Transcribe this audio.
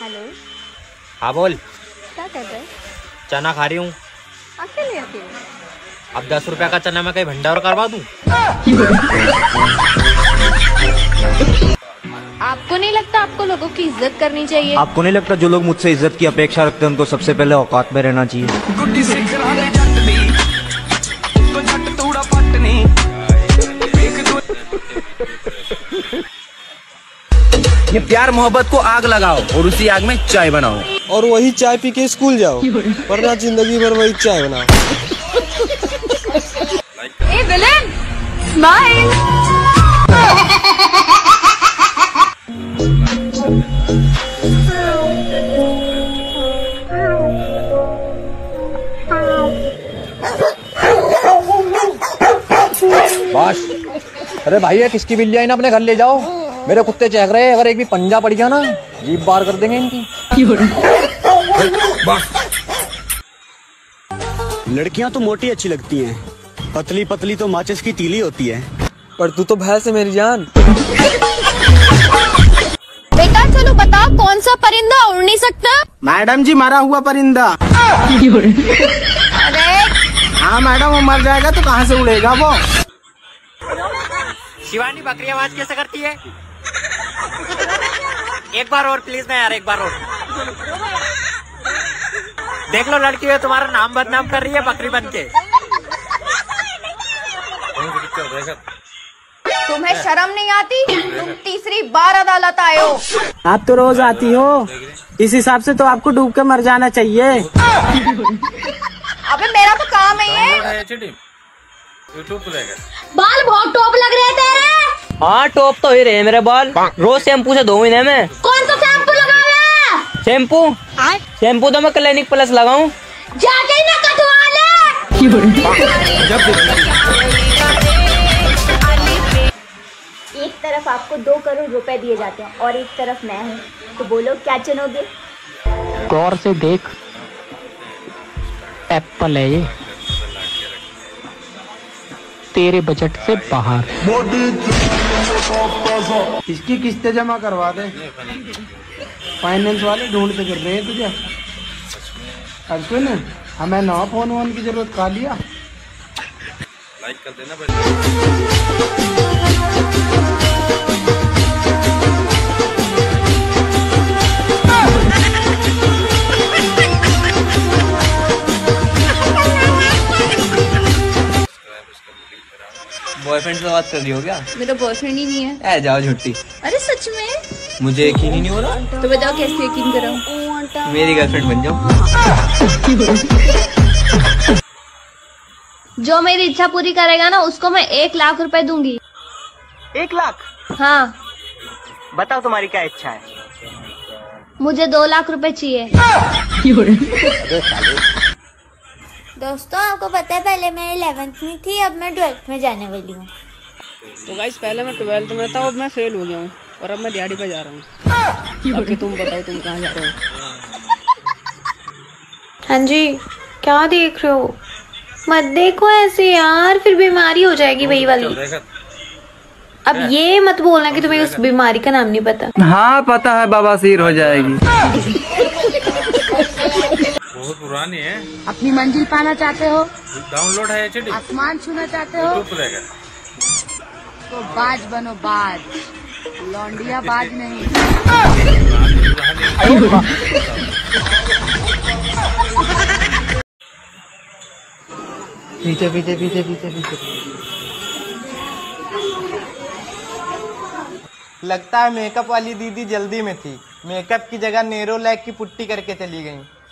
Hello. हाँ बोल, क्या कर रहे? चना खा रही हूँ। अब 10 रुपया का चना मैं कहीं भंडार करवा दूँ? आपको नहीं लगता आपको लोगों की इज्जत करनी चाहिए? आपको नहीं लगता जो लोग मुझसे इज्जत की अपेक्षा रखते हैं उनको सबसे पहले औकात में रहना चाहिए? ये प्यार मोहब्बत को आग लगाओ और उसी आग में चाय बनाओ और वही चाय पी के स्कूल जाओ, वरना जिंदगी भर वही चाय बनाओ। ए विलेन, स्माइल। बस, अरे भाई किसकी बिल्ली आई ना, अपने घर ले जाओ। मेरे कुत्ते चहक रहे हैं, अगर एक भी पंजा पड़ गया ना जीभ बार कर देंगे इनकी। लड़कियां तो मोटी अच्छी लगती हैं, पतली पतली तो माचिस की तीली होती है, पर तू तो भैंस है मेरी जान। बेटा चलो बताओ कौन सा परिंदा उड़ नहीं सकता? मैडम जी मरा हुआ परिंदा। अरे हाँ मैडम, वो मर जाएगा तो कहाँ से उड़ेगा वो? शिवानी बकरी आवाज कैसे करती है? एक बार और प्लीज ना यार, एक बार और। देख लो लड़की है तुम्हारा नाम बदनाम कर रही है बकरी बनके। तुम्हें शर्म नहीं आती? तुम 3री बार अदालत आए हो। आप तो रोज आती हो, इस हिसाब से तो आपको डूब के मर जाना चाहिए। अबे मेरा तो काम है ये। बाल बहुत टॉप लग रहे तेरे। हाँ टॉप तो ही रहे मेरे बाल, रोज शैम्पू से धोऊं इन्हें मैं। कौन सा शैम्पू लगाया? शैम्पू तो मैं क्लिनिक प्लस लगाऊं। जाके ना कटवा ले। एक तरफ आपको 2 करोड़ रुपए दिए जाते हैं और एक तरफ मैं हूँ, तो बोलो क्या चुनोगे? गौर से देख, एप्पल है ये, तेरे बजट से बाहर। इसकी किस्तें जमा करवा दे, फाइनेंस वाले ढूंढते कर रहे हैं तुझे। अब सुन, हमें नया फोन वोन की जरूरत का लिया। लाइक कर देना बॉयफ्रेंड से बात कर रही हो क्या? मेरा बॉयफ्रेंड ही नहीं है। जाओ झूठी। अरे सच में मुझे यकीन ही नहीं हो रहा, तो बताओ कैसे यकीन कराऊं? मेरी गर्लफ्रेंड बन जाओ। जो मेरी इच्छा पूरी करेगा ना उसको मैं 1 लाख रुपए दूंगी। 1 लाख? हाँ बताओ तुम्हारी क्या इच्छा है? मुझे 2 लाख रुपए चाहिए। दोस्तों आपको पता है पहले मैं 11th में थी, अब मैं 12th में जाने वाली हूँ। तो गाइस पहले मैं 12th में था, अब मैं फेल हो गया हूँ और अब मैं दिहाड़ी पर जा रहा हूँ। अब तुम बताओ तुम कहाँ जा रहे हो? हाँ जी, क्या देख रहे हो? मत देखो ऐसे यार, फिर बीमारी हो जाएगी वही वाली। अब ये मत बोलना कि तुम्हें उस बीमारी का नाम नहीं पता। हाँ पता है, बवासीर हो जाएगी। बहुत पुरानी है। अपनी मंजिल पाना चाहते हो? डाउनलोड है। आसमान छूना चाहते हो? तो बाज बनो, बाज लौंडिया बाज नहीं। पीछे पीछे पीछे पीछे पीछे। लगता है मेकअप वाली दीदी जल्दी में थी, मेकअप की जगह नेरो लैक की पुट्टी करके चली गयी।